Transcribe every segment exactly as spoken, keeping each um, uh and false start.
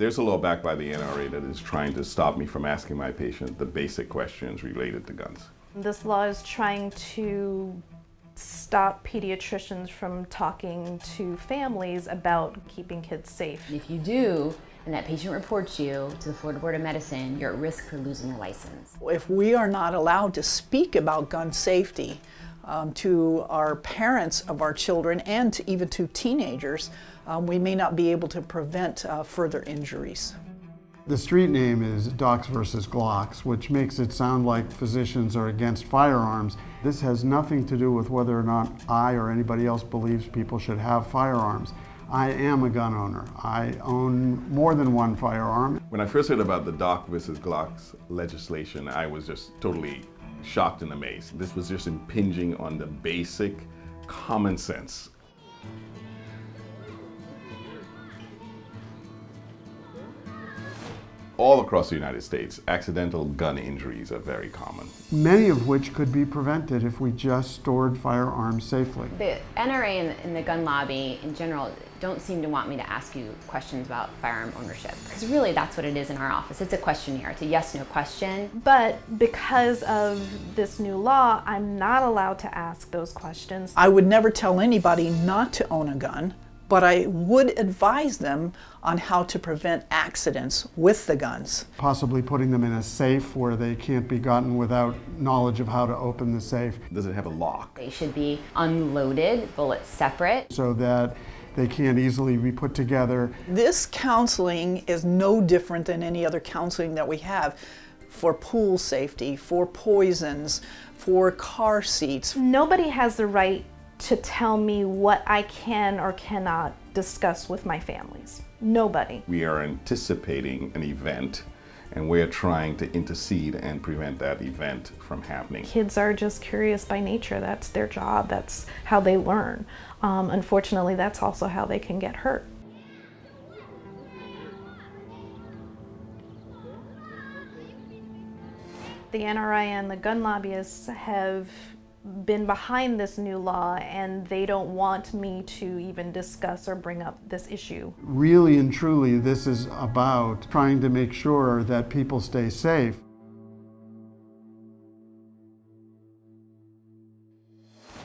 There's a blowback by the N R A that is trying to stop me from asking my patient the basic questions related to guns. This law is trying to stop pediatricians from talking to families about keeping kids safe. If you do, and that patient reports you to the Florida Board of Medicine, you're at risk for losing your license. If we are not allowed to speak about gun safety um, to our parents of our children and to even to teenagers, um, we may not be able to prevent uh, further injuries. The street name is Docs versus Glocks, which makes it sound like physicians are against firearms. This has nothing to do with whether or not I or anybody else believes people should have firearms. I am a gun owner. I own more than one firearm. When I first heard about the Docs versus Glocks legislation, I was just totally shocked and amazed. This was just impinging on the basic common sense. All across the United States, accidental gun injuries are very common. Many of which could be prevented if we just stored firearms safely. The N R A and the gun lobby in general don't seem to want me to ask you questions about firearm ownership. Because really that's what it is in our office. It's a questionnaire, it's a yes, no question. But because of this new law, I'm not allowed to ask those questions. I would never tell anybody not to own a gun, but I would advise them on how to prevent accidents with the guns. Possibly putting them in a safe where they can't be gotten without knowledge of how to open the safe. Does it have a lock? They should be unloaded, bullets separate. So that they can't easily be put together. This counseling is no different than any other counseling that we have for pool safety, for poisons, for car seats. Nobody has the right to tell me what I can or cannot discuss with my families. Nobody. We are anticipating an event and we're trying to intercede and prevent that event from happening. Kids are just curious by nature. That's their job. That's how they learn. Um, unfortunately, that's also how they can get hurt. The N R A and the gun lobbyists have been behind this new law, and they don't want me to even discuss or bring up this issue. Really and truly, this is about trying to make sure that people stay safe.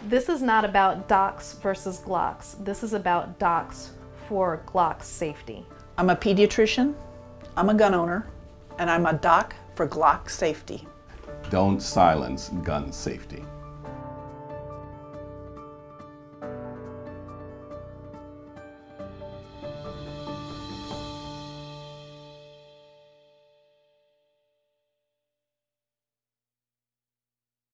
This is not about Docs versus Glocks. This is about Docs for Glocks safety. I'm a pediatrician, I'm a gun owner, and I'm a Doc for Glock safety. Don't silence gun safety.